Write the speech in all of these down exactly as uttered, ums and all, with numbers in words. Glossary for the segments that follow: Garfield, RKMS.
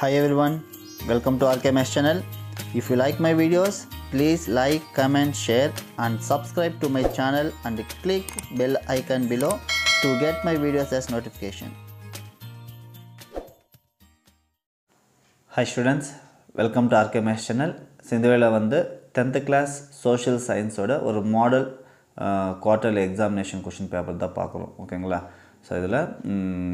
Hi everyone, welcome to R K M S channel. If you like my videos, please like, comment, share and subscribe to my channel and click bell icon below to get my videos as notification. Hi students, welcome to R K M S channel. Sindhuvela vandu tenth class social science oda or model uh, quarterly examination question paper da paakarom. Okayla. So, idhula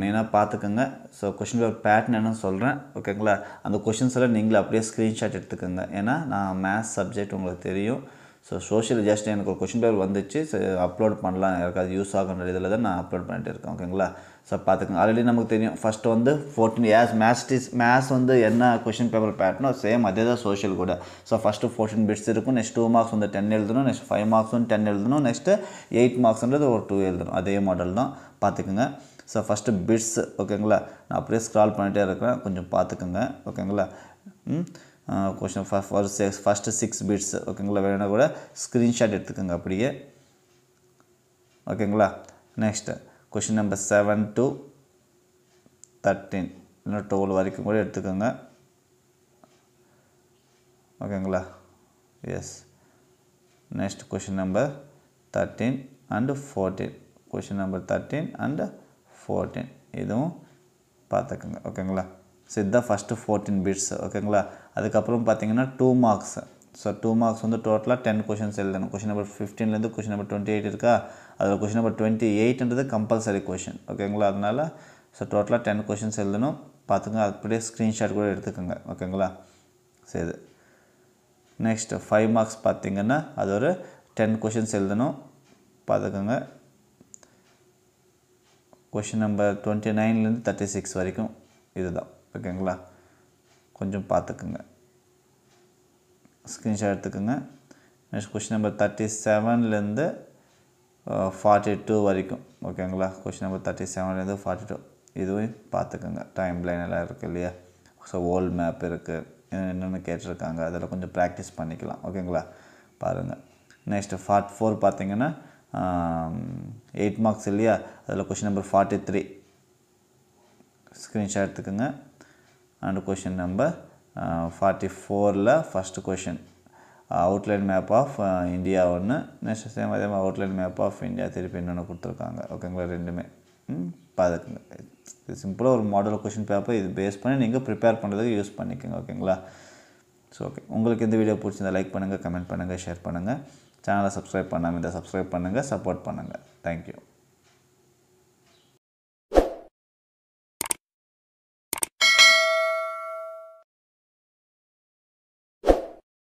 nena paathukanga. So, question paper pattern enna solren. Okayla. And the questions alla neenga appadiye screenshot edukanga. Ena na math subject ungalukku theriyum. So, social just enakku question paper vanduchu. So, upload pannalam yarkadu use aagundra idhula da na upload pannite irukken. Okayla. So, paathukanga already namakku theriyum. First one the fourteen as math is math on the enna question paper pattern same adhe da social kuda. So, first fourteen bits irukum, next two marks on the ten eludunum, next five marks on ten eludunum, next eight marks on the two eludunum. Adhe model da paathukanga. So, first bits okayla na appre scroll pannite irukken konjam paathukanga. Okayla. Uh, question for first six bits okayla venna kuda screenshot edukanga appadiye. Okayla. Next question number seven to thirteen இன்ன twelve வரைக்கும் கூட எடுத்துக்கங்க. ஓகேங்களா? Yes. Next question number thirteen and fourteen. Question number thirteen and fourteen. இதுவும் பாத்துக்கங்க. ஓகேங்களா? சிதா first fourteen bits. ஓகேங்களா? அதுக்கு அப்புறம் பாத்தீங்கன்னா two marks. So two marks on the total ten questions எழுதணும். Question number fifteen ல இருந்து question number twenty-eight இருக்கா? அதோட question number twenty-eight ன்றது compulsory question. ஓகேங்களா? அதனால so total ten questions எழுதணும். பாத்துங்க அப்படியே ஸ்கிரீன்ஷாட் கூட எடுத்துக்கங்க. ஓகேங்களா? சரி. நெக்ஸ்ட் five marks பாத்தீங்கன்னா அதோட ten questions எழுதணும். பாத்துக்கங்க. Question number twenty-nine ல இருந்து thirty-six வரைக்கும் இதுதான். ஓகேங்களா? கொஞ்சம் பாத்துக்கங்க. Screenshot எடுத்துக்கங்க. Next question number thirty-seven ல இருந்து forty-two வரைக்கும். ஓகேங்களா? Question number thirty-seven ல இருந்து forty-two. இதுவும் பாத்துக்கங்க. டைம்லைன் எல்லாம் இருக்கு இல்லையா? சோ wall map இருக்கு. என்னென்ன கேட்டிருக்காங்க அதல கொஞ்சம் பிராக்டீஸ் பண்ணிக்கலாம். ஓகேங்களா? பாருங்க. Next forty-four பாத்தீங்கன்னா eight marks இல்லையா? அதல question number forty-three. Screenshot எடுத்துக்கங்க. And question number Uh, forty-four la first question uh, outline map of uh, India one. Next same adema outline map of India therapy enna kuduthirukanga. Okayla rendume hmm paadukku simple or model question paper idu base panni neenga prepare pandradhukku use pannikenga. Okayla. So okay, ungalku indha video pidichindha like pannunga, comment pannunga, share pannunga, channel subscribe pannama indha subscribe pannunga, support pannunga. Thank you.